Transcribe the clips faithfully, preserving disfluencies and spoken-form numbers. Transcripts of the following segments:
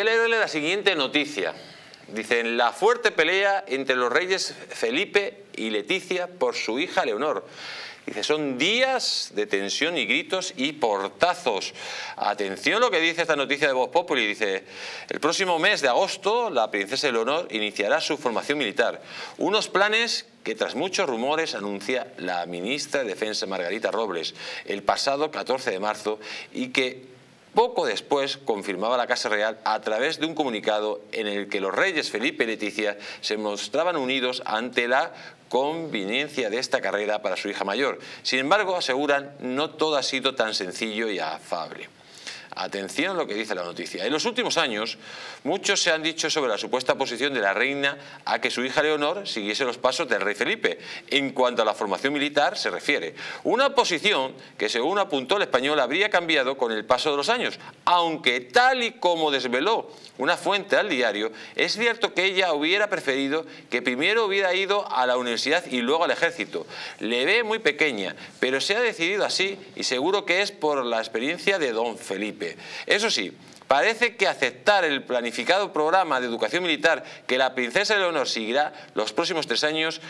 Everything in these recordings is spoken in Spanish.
Voy a leerle la siguiente noticia. Dicen, la fuerte pelea entre los reyes Felipe y Letizia por su hija Leonor. Dice, son días de tensión y gritos y portazos. Atención lo que dice esta noticia de Vox Populi. Dice, el próximo mes de agosto la princesa Leonor iniciará su formación militar. Unos planes que tras muchos rumores anuncia la ministra de Defensa Margarita Robles el pasado catorce de marzo y que poco después confirmaba la Casa Real a través de un comunicado en el que los reyes Felipe y Letizia se mostraban unidos ante la conveniencia de esta carrera para su hija mayor. Sin embargo, aseguran, no todo ha sido tan sencillo y afable. Atención a lo que dice la noticia. En los últimos años, muchos se han dicho sobre la supuesta posición de la reina a que su hija Leonor siguiese los pasos del rey Felipe, en cuanto a la formación militar se refiere. Una posición que, según apuntó el Español, habría cambiado con el paso de los años, aunque tal y como desveló una fuente al diario, es cierto que ella hubiera preferido que primero hubiera ido a la universidad y luego al ejército. Le ve muy pequeña, pero se ha decidido así y seguro que es por la experiencia de don Felipe. Eso sí, parece que aceptar el planificado programa de educación militar que la princesa Leonor seguirá los próximos tres años,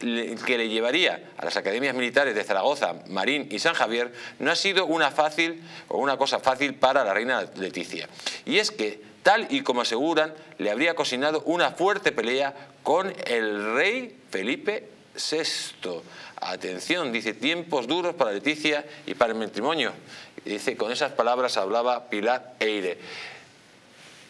que le llevaría a las academias militares de Zaragoza, Marín y San Javier, no ha sido una fácil o una cosa fácil para la reina Letizia. Y es que, tal y como aseguran, le habría cocinado una fuerte pelea con el rey Felipe sexto. Atención, dice, tiempos duros para Letizia y para el matrimonio. Dice, con esas palabras hablaba Pilar Eyre.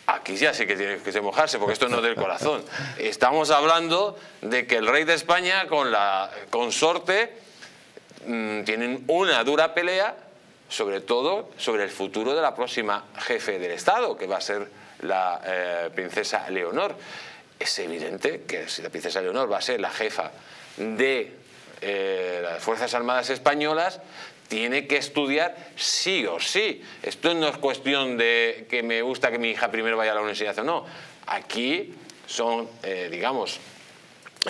Aquí ya sé que tiene que mojarse, porque esto no es del corazón. Estamos hablando de que el rey de España con la consorte mmm, tienen una dura pelea, sobre todo sobre el futuro de la próxima jefe del Estado, que va a ser la eh, princesa Leonor. Es evidente que si la princesa Leonor va a ser la jefa de eh, las Fuerzas Armadas Españolas, tiene que estudiar sí o sí. Esto no es cuestión de que me gusta que mi hija primero vaya a la universidad o no. Aquí son, eh, digamos,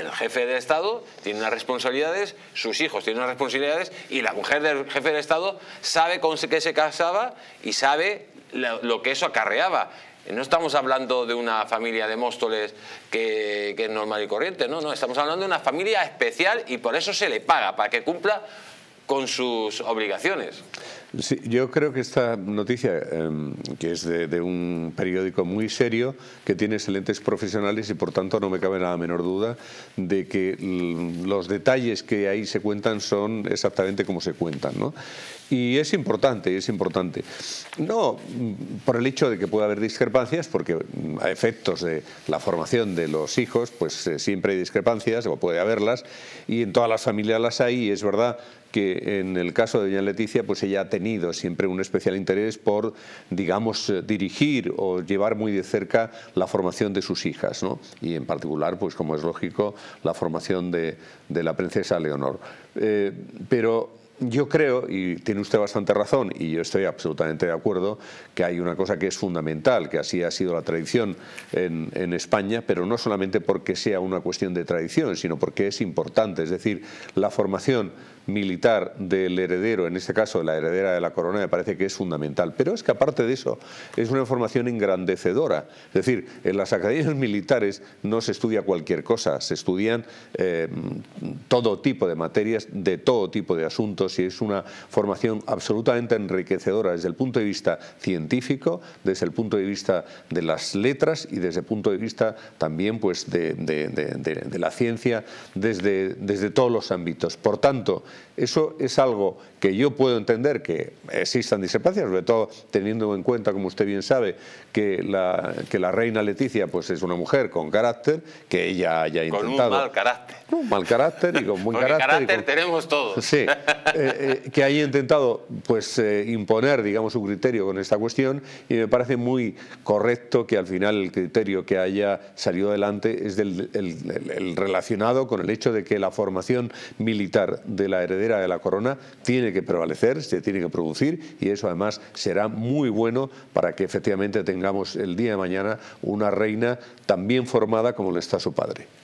el jefe del Estado tiene unas responsabilidades, sus hijos tienen unas responsabilidades y la mujer del jefe del Estado sabe con qué se casaba y sabe lo, lo que eso acarreaba. No estamos hablando de una familia de Móstoles que, que es normal y corriente, no, no, estamos hablando de una familia especial y por eso se le paga, para que cumpla con sus obligaciones. Sí, yo creo que esta noticia, eh, que es de, de un periódico muy serio, que tiene excelentes profesionales y por tanto no me cabe la menor duda de que los detalles que ahí se cuentan son exactamente como se cuentan, ¿no? Y es importante, es importante. No por el hecho de que pueda haber discrepancias, porque a efectos de la formación de los hijos, pues eh, siempre hay discrepancias, o puede haberlas, y en todas las familias las hay, y es verdad que en el caso de doña Letizia, pues ella ha tenido siempre un especial interés por, digamos, dirigir o llevar muy de cerca la formación de sus hijas, ¿no? Y en particular, pues como es lógico, la formación de, de la princesa Leonor. Eh, pero yo creo, y tiene usted bastante razón, y yo estoy absolutamente de acuerdo, que hay una cosa que es fundamental, que así ha sido la tradición en, en España, pero no solamente porque sea una cuestión de tradición, sino porque es importante. Es decir, la formación militar del heredero, en este caso de la heredera de la corona, me parece que es fundamental. Pero es que aparte de eso, es una formación engrandecedora. Es decir, en las academias militares no se estudia cualquier cosa, se estudian eh, todo tipo de materias, de todo tipo de asuntos, y es una formación absolutamente enriquecedora desde el punto de vista científico, desde el punto de vista de las letras y desde el punto de vista también pues de, de, de, de, de la ciencia, desde, desde todos los ámbitos. Por tanto, eso es algo que yo puedo entender que existan discrepancias, sobre todo teniendo en cuenta, como usted bien sabe, que la, que la reina Letizia pues es una mujer con carácter, que ella haya intentado... Con un mal carácter. Un mal carácter y con buen carácter. carácter con, tenemos todos. Sí, eh, eh, que haya intentado pues eh, imponer, digamos, su criterio con esta cuestión, y me parece muy correcto que al final el criterio que haya salido adelante es del, el, el, el relacionado con el hecho de que la formación militar de la heredera de la corona tiene que prevalecer, se tiene que producir, y eso además será muy bueno para que efectivamente tengamos el día de mañana una reina tan bien formada como lo está su padre.